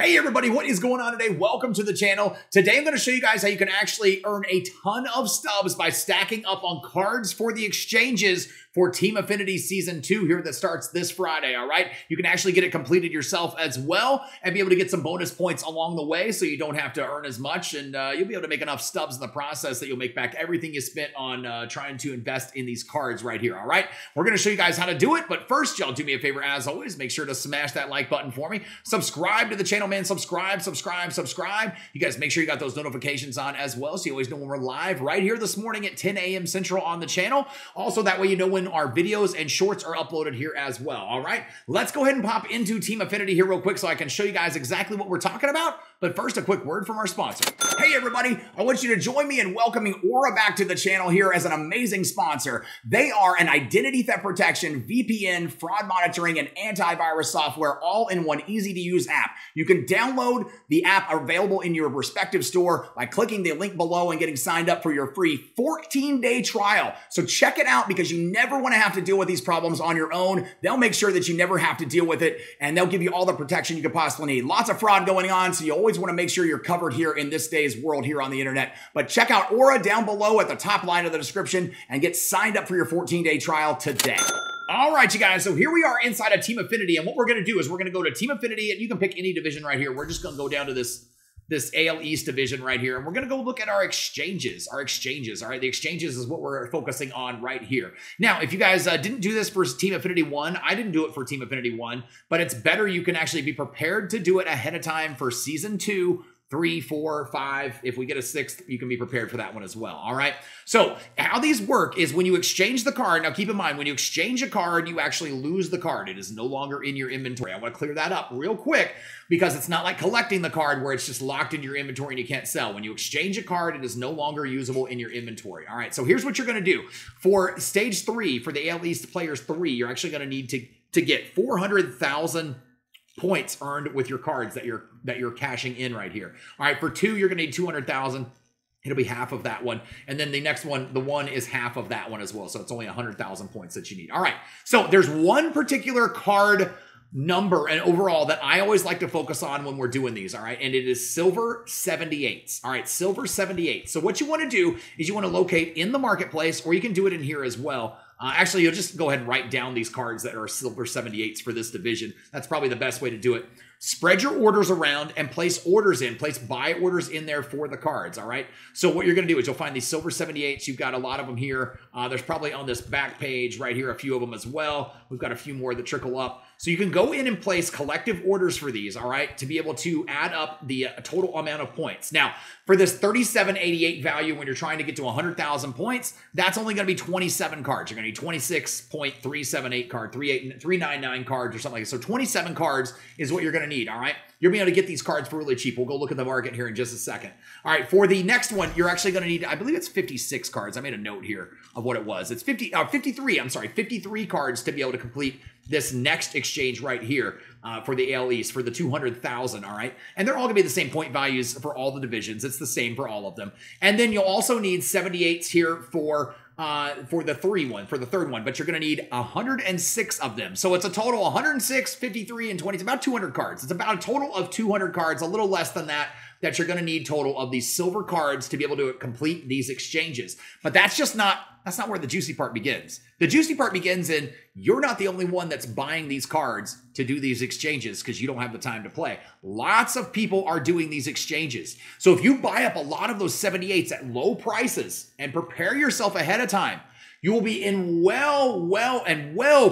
Hey everybody, what is going on today? Welcome to the channel. Today I'm going to show you guys how you can actually earn a ton of stubs by stacking up on cards for the exchanges for Team Affinity Season 2 here that starts this Friday, all right? You can actually get it completed yourself as well and be able to get some bonus points along the way so you don't have to earn as much, and you'll be able to make enough stubs in the process that you'll make back everything you spent on trying to invest in these cards right here, all right? We're going to show you guys how to do it, but first, y'all do me a favor as always. Make sure to smash that like button for me. Subscribe to the channel, man. Subscribe. You guys make sure you got those notifications on as well so you always know when we're live right here this morning at 10 a.m. Central on the channel. Also, that way you know when our videos and shorts are uploaded here as well. All right, let's go ahead and pop into Team Affinity here real quick so I can show you guys exactly what we're talking about. But first, a quick word from our sponsor. Hey everybody, I want you to join me in welcoming Aura back to the channel here as an amazing sponsor. They are an identity theft protection, VPN, fraud monitoring, and antivirus software all in one easy-to-use app. You can download the app available in your respective store by clicking the link below and getting signed up for your free 14-day trial. So check it out because you never want to have to deal with these problems on your own. They'll make sure that you never have to deal with it, and they'll give you all the protection you could possibly need. Lots of fraud going on, so you always want to make sure you're covered here in this day's world here on the internet. But check out Aura down below at the top line of the description and get signed up for your 14-day trial today. All right, you guys, so here we are inside of Team Affinity, and what we're going to do is we're going to go to Team Affinity, and you can pick any division right here. We're just going to go down to this AL East division right here, and we're going to go look at our exchanges. All right, the exchanges is what we're focusing on right here. Now, if you guys didn't do this for Team Affinity 1, I didn't do it for Team Affinity 1, but it's better you can actually be prepared to do it ahead of time for Season 2, 3, 4, 5. If we get a 6th, you can be prepared for that one as well. All right. So how these work is when you exchange the card. Now, keep in mind, when you exchange a card, you actually lose the card. It is no longer in your inventory. I want to clear that up real quick because it's not like collecting the card where it's just locked in your inventory and you can't sell. When you exchange a card, it is no longer usable in your inventory. All right. So here's what you're going to do for stage 3 for the AL East players 3. You're actually going to need to get 400,000 points earned with your cards that you're cashing in right here. All right, for 2, you're gonna need 200,000. It'll be half of that one. And then the next one, the 1 is half of that one as well. So it's only 100,000 points that you need. All right, so there's one particular card number and overall that I always like to focus on when we're doing these, all right? And it is silver 78s, all right? Silver 78. So what you wanna do is you wanna locate in the marketplace, or you can do it in here as well. Actually, you'll just go ahead and write down these cards that are silver 78s for this division. That's probably the best way to do it. Spread your orders around and place orders in. Place buy orders in there for the cards, all right? So what you're going to do is you'll find these silver 78s. You've got a lot of them here. There's probably on this back page right here a few of them as well. We've got a few more that trickle up. So you can go in and place collective orders for these, all right, to be able to add up the total amount of points. Now, for this 3788 value, when you're trying to get to 100,000 points, that's only going to be 27 cards. You're going to need 26.378 cards, 399 cards or something like that. So 27 cards is what you're going to need, all right? You'll be able to get these cards for really cheap. We'll go look at the market here in just a second. All right, for the next one, you're actually going to need, I believe it's 56 cards. I made a note here of what it was. It's 53 cards to be able to complete this next exchange right here for the AL East for the 200,000, all right? And they're all going to be the same point values for all the divisions. It's the same for all of them. And then you'll also need 78s here for the third one, but you're going to need 106 of them. So it's a total 106, 53, and 20. It's about 200 cards. It's about a total of 200 cards, a little less than that you're going to need total of these silver cards to be able to complete these exchanges. But that's not where the juicy part begins. The juicy part begins in you're not the only one that's buying these cards to do these exchanges because you don't have the time to play. Lots of people are doing these exchanges. So if you buy up a lot of those 78s at low prices and prepare yourself ahead of time, you will be in well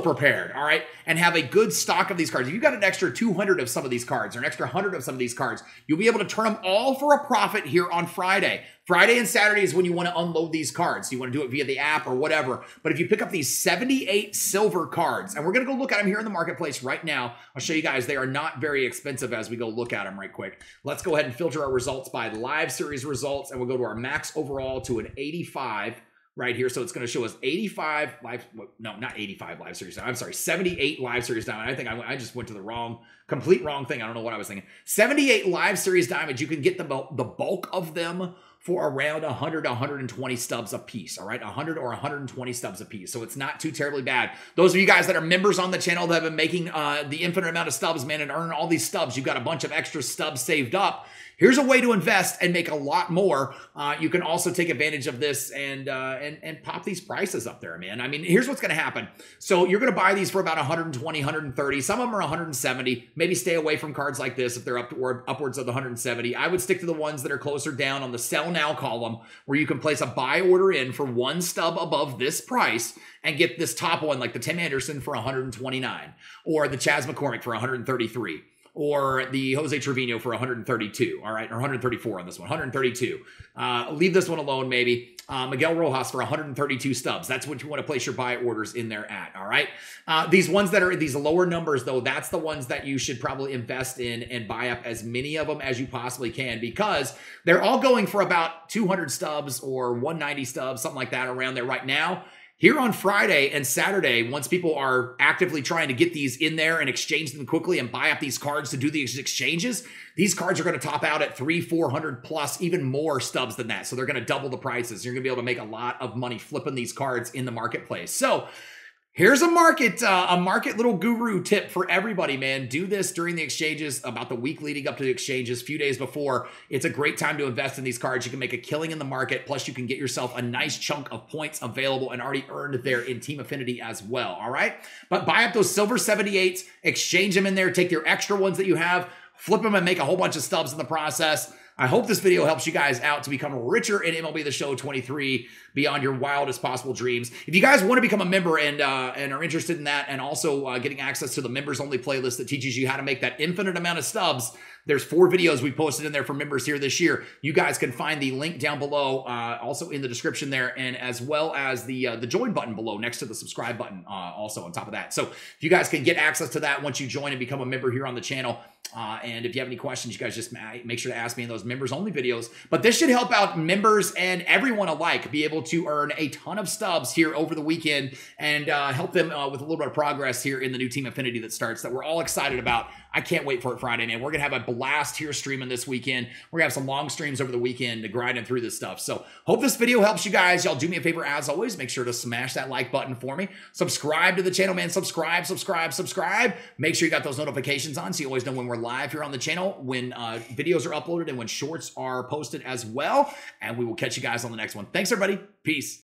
prepared, all right? And have a good stock of these cards. If you've got an extra 200 of some of these cards or an extra 100 of some of these cards, you'll be able to turn them all for a profit here on Friday. Friday and Saturday is when you want to unload these cards. You want to do it via the app or whatever. But if you pick up these 78 silver cards, and we're going to go look at them here in the marketplace right now. I'll show you guys. They are not very expensive as we go look at them right quick. Let's go ahead and filter our results by live series results, and we'll go to our max overall to an 85 right here. So it's going to show us 78 live series diamond. I think I just went to the complete wrong thing. I don't know what I was thinking. 78 live series diamonds. You can get the bulk of them for around 100 to 120 stubs a piece, all right? 100 or 120 stubs a piece, so it's not too terribly bad. Those of you guys that are members on the channel that have been making the infinite amount of stubs, man, and earning all these stubs, you've got a bunch of extra stubs saved up. Here's a way to invest and make a lot more. You can also take advantage of this and pop these prices up there, man. I mean, here's what's going to happen. So you're going to buy these for about 120, 130. Some of them are 170. Maybe stay away from cards like this if they're upwards of the 170. I would stick to the ones that are closer down on the sell now column, where you can place a buy order in for one stub above this price and get this top one, like the Tim Anderson for 129, or the Chaz McCormick for 133. Or the Jose Trevino for 132, all right? Or 134 on this one, 132. Leave this one alone, maybe. Miguel Rojas for 132 stubs. That's what you want to place your buy orders in there at, all right? These ones that are these lower numbers, though, that's the ones that you should probably invest in and buy up as many of them as you possibly can, because they're all going for about 200 stubs or 190 stubs, something like that around there right now. Here on Friday and Saturday, once people are actively trying to get these in there and exchange them quickly and buy up these cards to do these exchanges, these cards are going to top out at 300, 400 plus, even more stubs than that. So they're going to double the prices. You're going to be able to make a lot of money flipping these cards in the marketplace. So here's a market little guru tip for everybody, man. Do this during the exchanges, about the week leading up to the exchanges, few days before. It's a great time to invest in these cards. You can make a killing in the market, plus you can get yourself a nice chunk of points available and already earned there in Team Affinity as well, all right? But buy up those silver 78s, exchange them in there, take your extra ones that you have, flip them and make a whole bunch of stubs in the process. I hope this video helps you guys out to become richer in MLB The Show 23 beyond your wildest possible dreams. If you guys want to become a member and are interested in that, and also getting access to the members-only playlist that teaches you how to make that infinite amount of stubs, there's 4 videos we posted in there for members here this year. You guys can find the link down below, also in the description there, and as well as the join button below next to the subscribe button, also on top of that. So if you guys can get access to that once you join and become a member here on the channel. And if you have any questions, you guys just make sure to ask me in those members-only videos. But this should help out members and everyone alike be able to earn a ton of stubs here over the weekend and help them with a little bit of progress here in the new Team Affinity that starts, that we're all excited about. I can't wait for it Friday, man. We're going to have a blast here streaming this weekend. We're going to have some long streams over the weekend to grinding through this stuff. So hope this video helps you guys. Y'all do me a favor, as always. Make sure to smash that like button for me. Subscribe to the channel, man. Subscribe, subscribe, subscribe. Make sure you got those notifications on so you always know when we're live here on the channel, when videos are uploaded, and when shorts are posted as well. And we will catch you guys on the next one. Thanks, everybody. Peace.